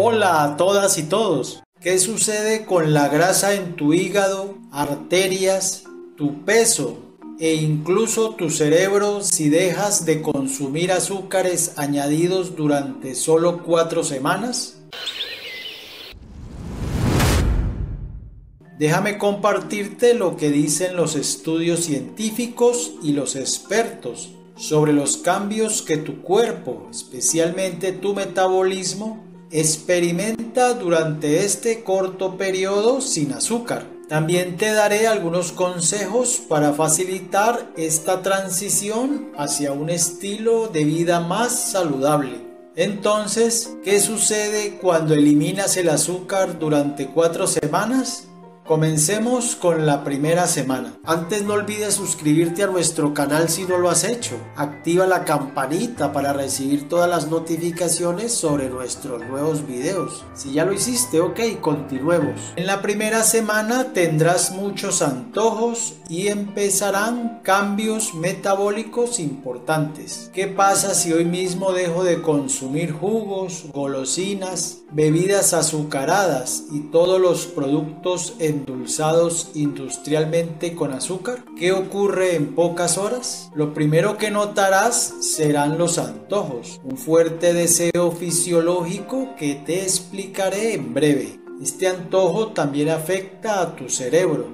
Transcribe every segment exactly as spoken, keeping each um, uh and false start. Hola a todas y todos. ¿Qué sucede con la grasa en tu hígado, arterias, tu peso e incluso tu cerebro si dejas de consumir azúcares añadidos durante solo cuatro semanas? Déjame compartirte lo que dicen los estudios científicos y los expertos sobre los cambios que tu cuerpo, especialmente tu metabolismo, experimenta durante este corto periodo sin azúcar. También te daré algunos consejos para facilitar esta transición hacia un estilo de vida más saludable. Entonces, ¿qué sucede cuando eliminas el azúcar durante cuatro semanas? Comencemos con la primera semana. Antes no olvides suscribirte a nuestro canal si no lo has hecho. Activa la campanita para recibir todas las notificaciones sobre nuestros nuevos videos. Si ya lo hiciste, ok, continuemos. En la primera semana tendrás muchos antojos y empezarán cambios metabólicos importantes. ¿Qué pasa si hoy mismo dejo de consumir jugos, golosinas, bebidas azucaradas y todos los productos endulzados industrialmente con azúcar? ¿Qué ocurre en pocas horas? Lo primero que notarás serán los antojos, un fuerte deseo fisiológico que te explicaré en breve. Este antojo también afecta a tu cerebro,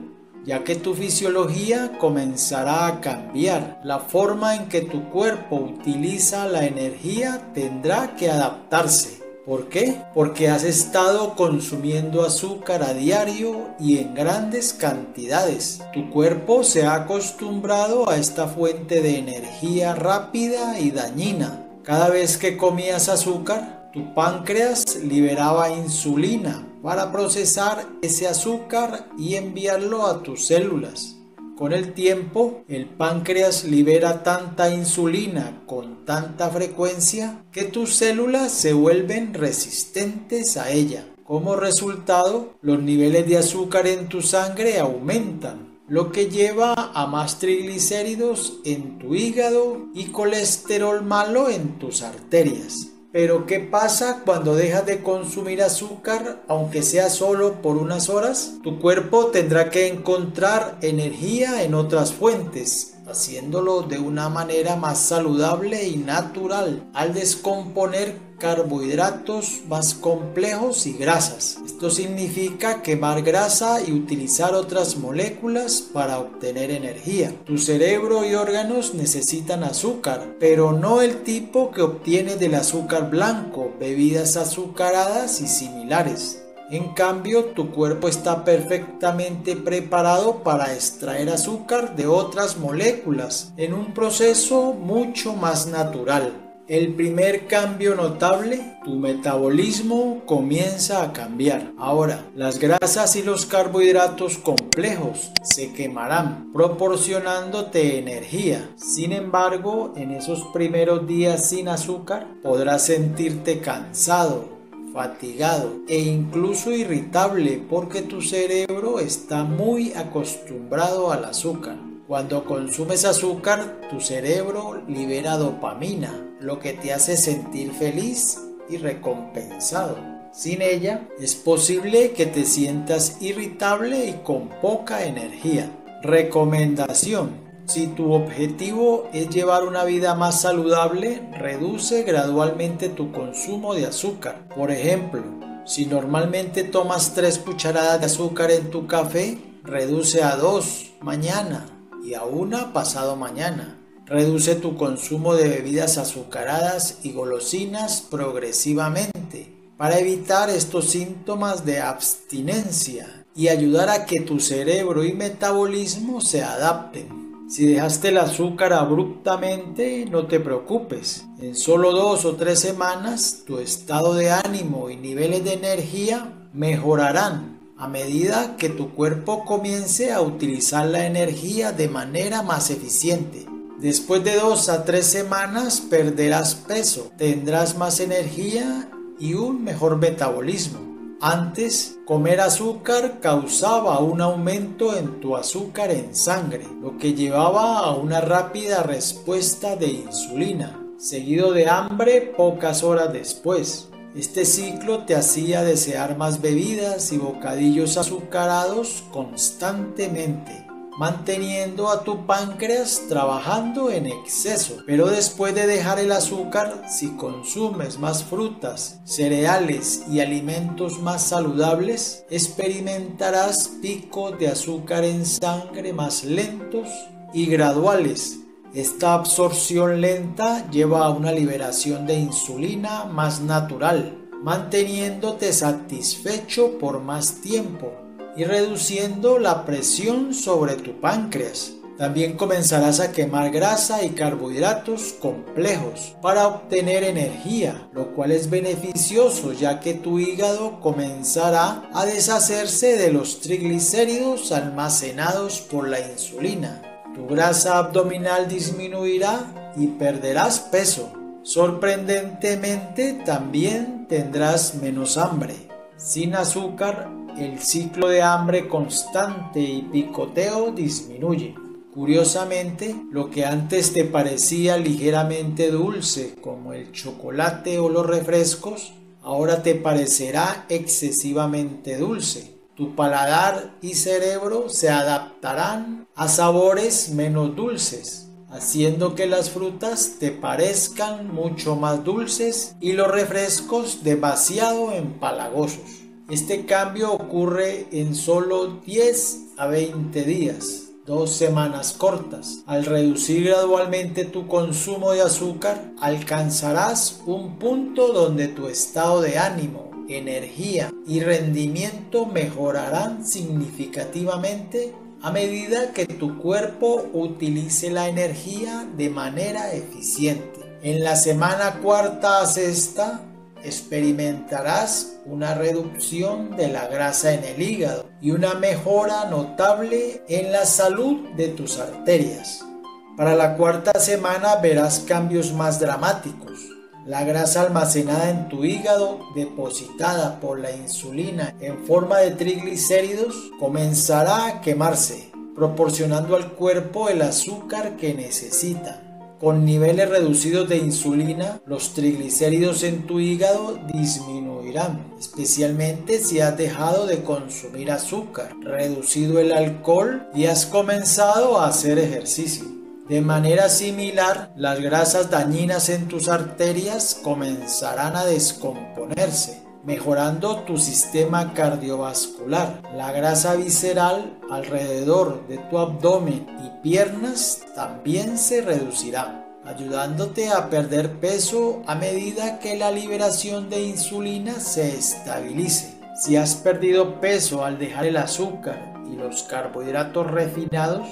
ya que tu fisiología comenzará a cambiar. La forma en que tu cuerpo utiliza la energía tendrá que adaptarse. ¿Por qué? Porque has estado consumiendo azúcar a diario y en grandes cantidades. Tu cuerpo se ha acostumbrado a esta fuente de energía rápida y dañina. Cada vez que comías azúcar, tu páncreas liberaba insulina para procesar ese azúcar y enviarlo a tus células. Con el tiempo, el páncreas libera tanta insulina con tanta frecuencia que tus células se vuelven resistentes a ella. Como resultado, los niveles de azúcar en tu sangre aumentan, lo que lleva a más triglicéridos en tu hígado y colesterol malo en tus arterias. Pero ¿qué pasa cuando dejas de consumir azúcar, aunque sea solo por unas horas? Tu cuerpo tendrá que encontrar energía en otras fuentes, haciéndolo de una manera más saludable y natural, al descomponer carbohidratos más complejos y grasas. Esto significa quemar grasa y utilizar otras moléculas para obtener energía. Tu cerebro y órganos necesitan azúcar, pero no el tipo que obtiene del azúcar blanco, bebidas azucaradas y similares. En cambio, tu cuerpo está perfectamente preparado para extraer azúcar de otras moléculas en un proceso mucho más natural. El primer cambio notable, tu metabolismo comienza a cambiar. Ahora, las grasas y los carbohidratos complejos se quemarán, proporcionándote energía. Sin embargo, en esos primeros días sin azúcar, podrás sentirte cansado, fatigado e incluso irritable porque tu cerebro está muy acostumbrado al azúcar. Cuando consumes azúcar, tu cerebro libera dopamina, lo que te hace sentir feliz y recompensado. Sin ella, es posible que te sientas irritable y con poca energía. Recomendación: si tu objetivo es llevar una vida más saludable, reduce gradualmente tu consumo de azúcar. Por ejemplo, si normalmente tomas tres cucharadas de azúcar en tu café, reduce a dos mañana y a una pasado mañana. Reduce tu consumo de bebidas azucaradas y golosinas progresivamente para evitar estos síntomas de abstinencia y ayudar a que tu cerebro y metabolismo se adapten. Si dejaste el azúcar abruptamente, no te preocupes. En solo dos o tres semanas, tu estado de ánimo y niveles de energía mejorarán a medida que tu cuerpo comience a utilizar la energía de manera más eficiente. Después de dos a tres semanas perderás peso, tendrás más energía y un mejor metabolismo. Antes, comer azúcar causaba un aumento en tu azúcar en sangre, lo que llevaba a una rápida respuesta de insulina, seguido de hambre pocas horas después. Este ciclo te hacía desear más bebidas y bocadillos azucarados constantemente, manteniendo a tu páncreas trabajando en exceso. Pero después de dejar el azúcar, si consumes más frutas, cereales y alimentos más saludables, experimentarás picos de azúcar en sangre más lentos y graduales. Esta absorción lenta lleva a una liberación de insulina más natural, manteniéndote satisfecho por más tiempo y reduciendo la presión sobre tu páncreas. También comenzarás a quemar grasa y carbohidratos complejos para obtener energía, lo cual es beneficioso ya que tu hígado comenzará a deshacerse de los triglicéridos almacenados por la insulina. Tu grasa abdominal disminuirá y perderás peso. Sorprendentemente, también tendrás menos hambre. Sin azúcar, el ciclo de hambre constante y picoteo disminuye. Curiosamente, lo que antes te parecía ligeramente dulce, como el chocolate o los refrescos, ahora te parecerá excesivamente dulce. Tu paladar y cerebro se adaptarán a sabores menos dulces, haciendo que las frutas te parezcan mucho más dulces y los refrescos demasiado empalagosos. Este cambio ocurre en solo diez a veinte días, dos semanas cortas. Al reducir gradualmente tu consumo de azúcar, alcanzarás un punto donde tu estado de ánimo, energía y rendimiento mejorarán significativamente a medida que tu cuerpo utilice la energía de manera eficiente. En la semana cuarta a sexta experimentarás una reducción de la grasa en el hígado y una mejora notable en la salud de tus arterias. Para la cuarta semana verás cambios más dramáticos. La grasa almacenada en tu hígado, depositada por la insulina en forma de triglicéridos, comenzará a quemarse, proporcionando al cuerpo el azúcar que necesita. Con niveles reducidos de insulina, los triglicéridos en tu hígado disminuirán, especialmente si has dejado de consumir azúcar, reducido el alcohol y has comenzado a hacer ejercicio. De manera similar, las grasas dañinas en tus arterias comenzarán a descomponerse, mejorando tu sistema cardiovascular. La grasa visceral alrededor de tu abdomen y piernas también se reducirá, ayudándote a perder peso a medida que la liberación de insulina se estabilice. Si has perdido peso al dejar el azúcar y los carbohidratos refinados,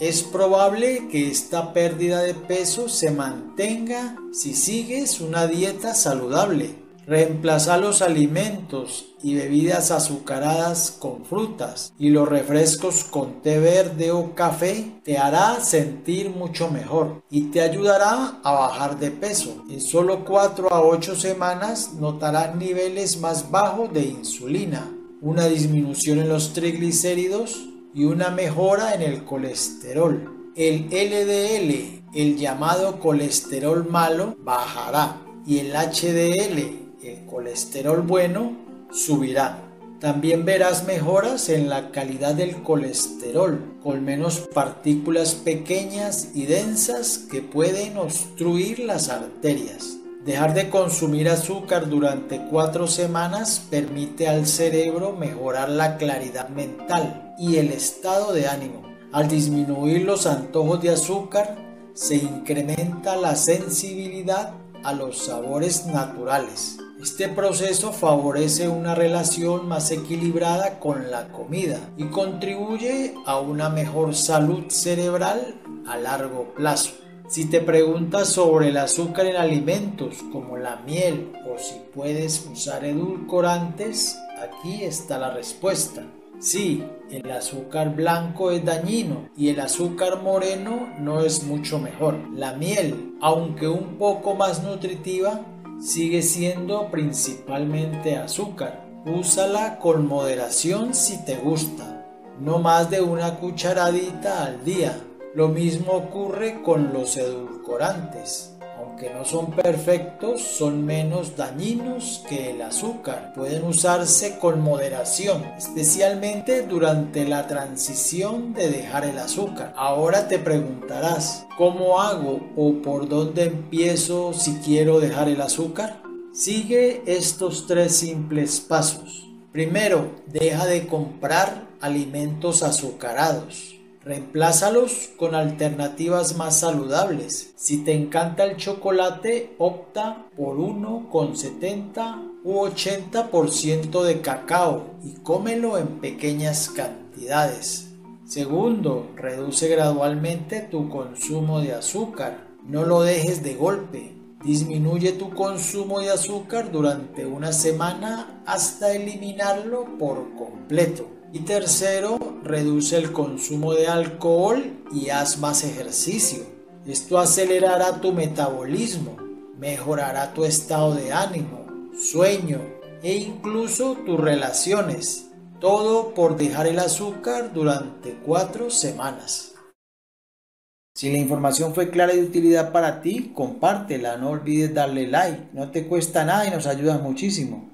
es probable que esta pérdida de peso se mantenga si sigues una dieta saludable. Reemplaza los alimentos y bebidas azucaradas con frutas y los refrescos con té verde o café te hará sentir mucho mejor y te ayudará a bajar de peso. En solo cuatro a ocho semanas notarás niveles más bajos de insulina, una disminución en los triglicéridos y una mejora en el colesterol. El L D L, el llamado colesterol malo, bajará y el H D L, el colesterol bueno, subirá. También verás mejoras en la calidad del colesterol, con menos partículas pequeñas y densas que pueden obstruir las arterias. Dejar de consumir azúcar durante cuatro semanas permite al cerebro mejorar la claridad mental y el estado de ánimo. Al disminuir los antojos de azúcar, se incrementa la sensibilidad a los sabores naturales. Este proceso favorece una relación más equilibrada con la comida y contribuye a una mejor salud cerebral a largo plazo. Si te preguntas sobre el azúcar en alimentos como la miel o si puedes usar edulcorantes, aquí está la respuesta. Sí, el azúcar blanco es dañino y el azúcar moreno no es mucho mejor. La miel, aunque un poco más nutritiva, sigue siendo principalmente azúcar. Úsala con moderación si te gusta, no más de una cucharadita al día. Lo mismo ocurre con los edulcorantes. aunque no son perfectos, son menos dañinos que el azúcar. Pueden usarse con moderación, especialmente durante la transición de dejar el azúcar. Ahora te preguntarás, ¿cómo hago o por dónde empiezo si quiero dejar el azúcar? Sigue estos tres simples pasos. Primero, deja de comprar alimentos azucarados. Reemplázalos con alternativas más saludables. Si te encanta el chocolate, opta por uno con setenta u ochenta por ciento de cacao y cómelo en pequeñas cantidades. Segundo, reduce gradualmente tu consumo de azúcar. No lo dejes de golpe. Disminuye tu consumo de azúcar durante una semana hasta eliminarlo por completo. Y tercero, reduce el consumo de alcohol y haz más ejercicio. Esto acelerará tu metabolismo, mejorará tu estado de ánimo, sueño e incluso tus relaciones. Todo por dejar el azúcar durante cuatro semanas. Si la información fue clara y de utilidad para ti, compártela. No olvides darle like, no te cuesta nada y nos ayudas muchísimo.